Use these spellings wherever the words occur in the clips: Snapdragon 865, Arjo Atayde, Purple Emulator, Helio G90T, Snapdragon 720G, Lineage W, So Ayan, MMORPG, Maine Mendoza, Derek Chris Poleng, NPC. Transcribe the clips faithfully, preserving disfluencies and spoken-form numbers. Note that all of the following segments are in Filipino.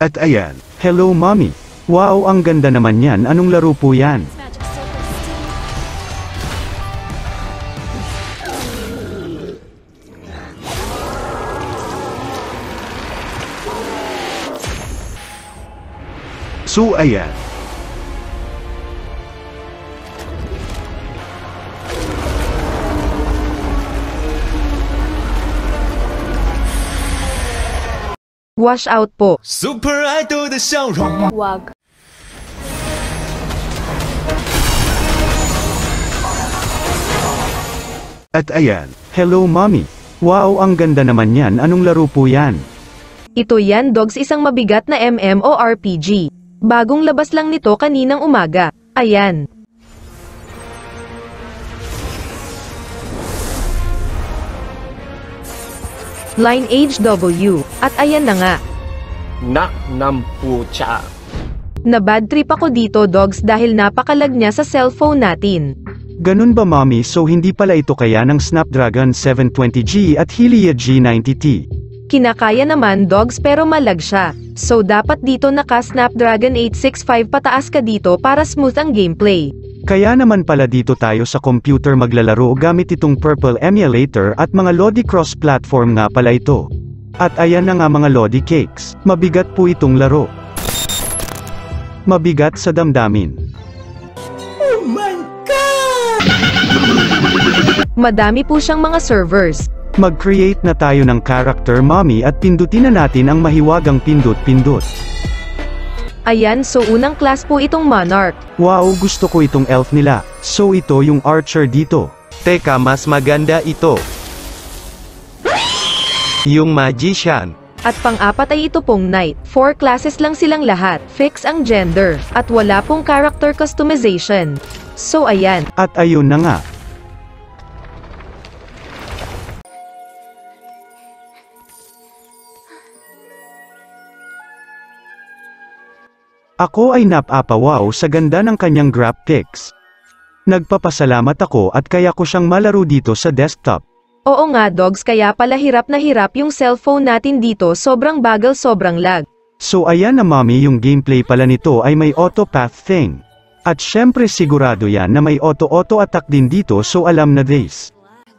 At ayan, hello mommy. Wow, ang ganda naman yan. Anong laro po yan? So ayan. Wash out po. Super Idol de Xiaorong. Wag. At ayan. Hello mommy. Wow, ang ganda naman yan. Anong laro po yan? Ito yan dogs, isang mabigat na M M O R P G. Bagong labas lang nito kaninang umaga. Ayan. Lineage W. At ayan na nga. Naknampucha. Nabad trip ako dito dogs dahil napakalag niya sa cellphone natin. Ganun ba mommy, so hindi pala ito kaya ng Snapdragon seven twenty G at Helio G ninety T? Kinakaya naman dogs pero malag siya. So dapat dito naka Snapdragon eight sixty-five pataas ka dito para smooth ang gameplay. Kaya naman pala dito tayo sa computer maglalaro gamit itong Purple Emulator at mga Lodi cross-platform nga pala ito. At ayan na nga mga Lodi Cakes, mabigat po itong laro. Mabigat sa damdamin. Oh my God! Madami po siyang mga servers. Mag-create na tayo ng character mommy at pindutin na natin ang mahiwagang pindot-pindot. Ayan, so unang class po itong monarch. Wow, gusto ko itong elf nila. So ito yung archer dito. Teka, mas maganda ito. Yung magician. At pang-apat ay ito pong knight. Four classes lang silang lahat. Fix ang gender. At wala pong character customization. So ayan. At ayun na nga. Ako ay napapawaw sa ganda ng kanyang graphics. Nagpapasalamat ako at kaya ko siyang malaro dito sa desktop. Oo nga dogs, kaya pala hirap na hirap yung cellphone natin dito, sobrang bagal, sobrang lag. So ayan na mommy, yung gameplay pala nito ay may auto-path thing. At syempre sigurado yan na may auto-auto attack din dito, so alam na this.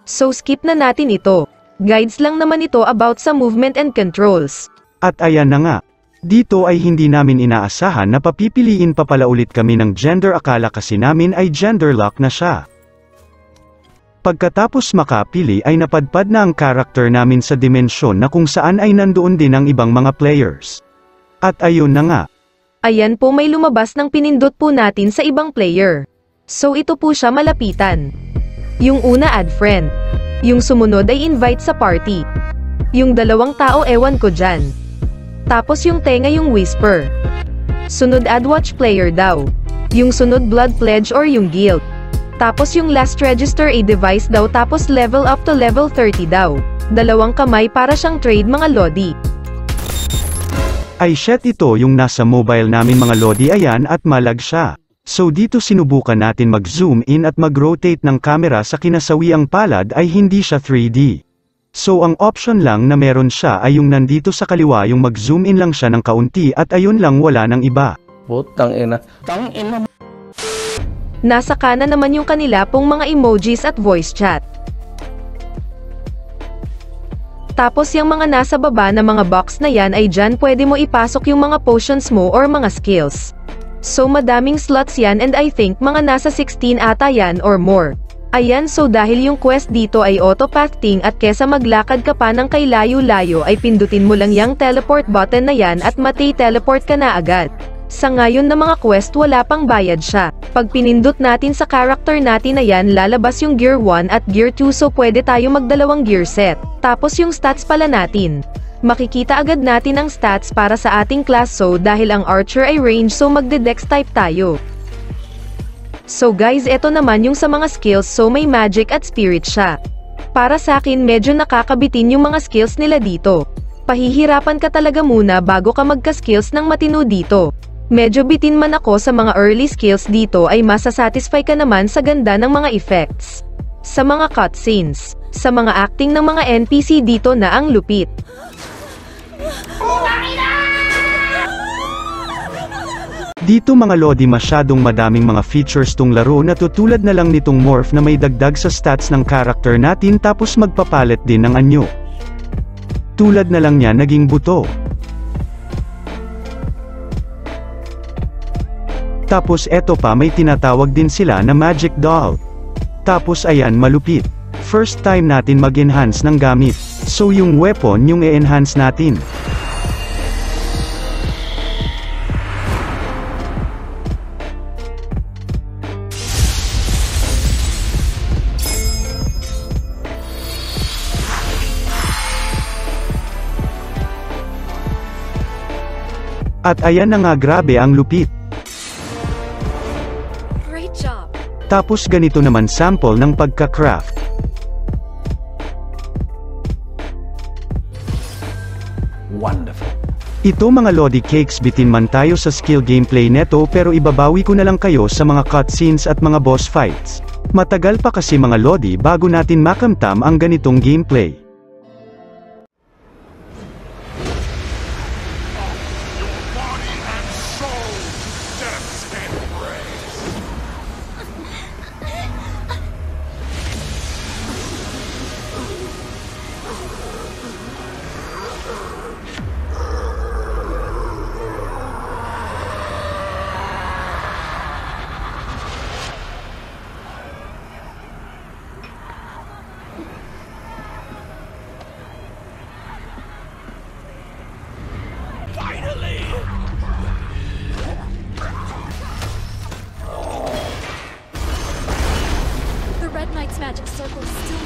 So skip na natin ito. Guides lang naman ito about sa movement and controls. At ayan na nga. Dito ay hindi namin inaasahan na papipiliin pa pala ulit kami ng gender, akala kasi namin ay gender lock na siya. Pagkatapos makapili ay napadpad na ang character namin sa dimensyon na kung saan ay nandoon din ang ibang mga players. At ayun na nga. Ayan po, may lumabas ng pinindot po natin sa ibang player. So ito po siya, malapitan. Yung una add friend. Yung sumunod ay invite sa party. Yung dalawang tao ewan ko dyan. Tapos yung tenga yung whisper. Sunod add watch player daw. Yung sunod blood pledge or yung guilt. Tapos yung last register a device daw, tapos level up to level thirty daw. Dalawang kamay para siyang trade mga lodi. Ay shit, ito yung nasa mobile namin mga lodi, ayan, at malag siya. So dito sinubukan natin mag zoom in at mag rotate ng camera, sa kinasawiang palad ay hindi siya three D. So ang option lang na meron siya ay yung nandito sa kaliwa, yung mag-zoom in lang siya ng kaunti at ayun lang, wala nang iba. Putang ina. Tang ina. Nasa kanan naman yung kanila pong mga emojis at voice chat. Tapos yung mga nasa baba na mga box na yan ay dyan pwede mo ipasok yung mga potions mo or mga skills. So madaming slots yan, and I think mga nasa sixteen ata yan or more. Ayan, so dahil yung quest dito ay auto-pathing at kesa maglakad ka pa ng kay layo-layo ay pindutin mo lang yung teleport button na yan at mati-teleport ka na agad. Sa ngayon na mga quest wala pang bayad siya. Pag pinindot natin sa character natin na yan, lalabas yung gear one at gear two, so pwede tayo magdalawang gear set. Tapos yung stats pala natin. Makikita agad natin ang stats para sa ating class, so dahil ang archer ay range, so magde-dex type tayo. So guys, eto naman yung sa mga skills, so may magic at spirit siya. Para sa akin medyo nakakabitin yung mga skills nila dito. Pahihirapan ka talaga muna bago ka magka-skills ng matino dito. Medyo bitin man ako sa mga early skills dito ay masasatisfy ka naman sa ganda ng mga effects. Sa mga cutscenes, sa mga acting ng mga N P C dito na ang lupit. Dito mga lodi, masyadong madaming mga features tong laro na tutulad na lang nitong morph na may dagdag sa stats ng character natin tapos magpapalit din ng anyo. Tulad na lang niya naging buto. Tapos eto pa, may tinatawag din sila na magic doll. Tapos ayan, malupit. First time natin mag-enhance ng gamit. So yung weapon yung e-enhance natin. At ayan na nga, grabe ang lupit. Great job. Tapos ganito naman sample ng pagka-craft. Wonderful. Ito mga lodi, cakes bitin man tayo sa skill gameplay neto, pero ibabawi ko na lang kayo sa mga cutscenes at mga boss fights. Matagal pa kasi mga lodi bago natin makamtam ang ganitong gameplay. Magic circle still.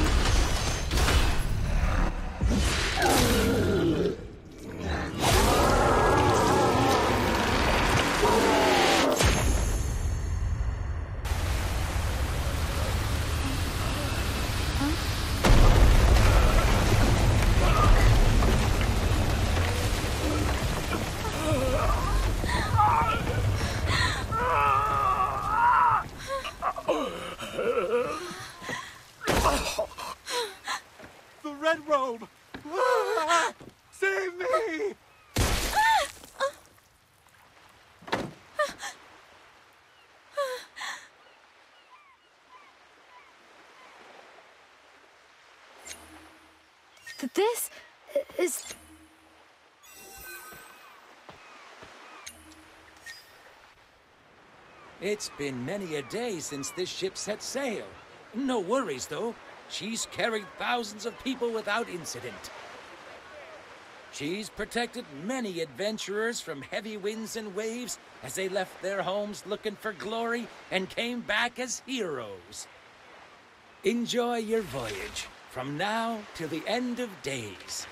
Save me! This is... It's been many a day since this ship set sail. No worries, though. She's carried thousands of people without incident. She's protected many adventurers from heavy winds and waves as they left their homes looking for glory and came back as heroes. Enjoy your voyage from now till the end of days.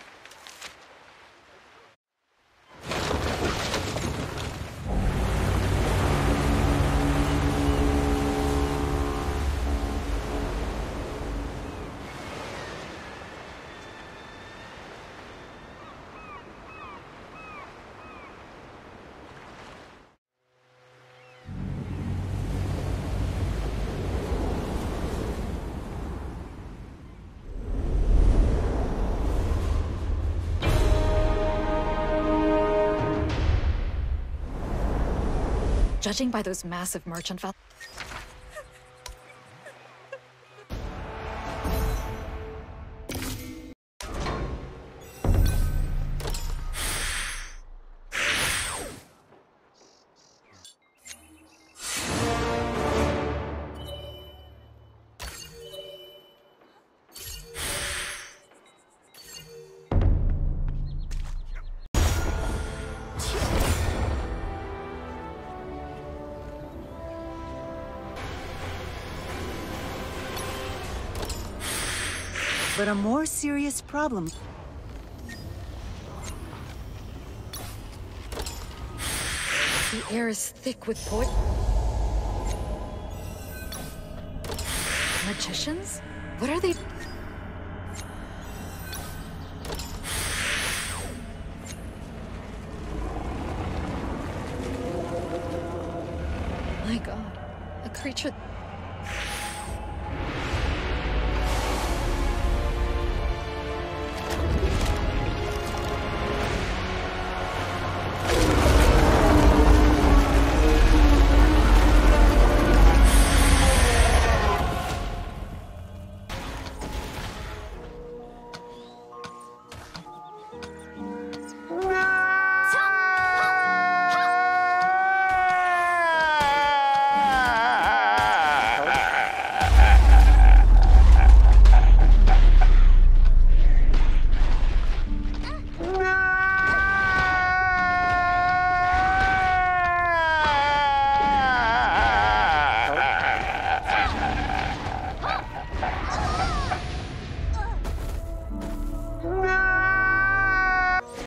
Judging by those massive merchant vessels. But a more serious problem. The air is thick with poison. Magicians? What are they? My God, a creature.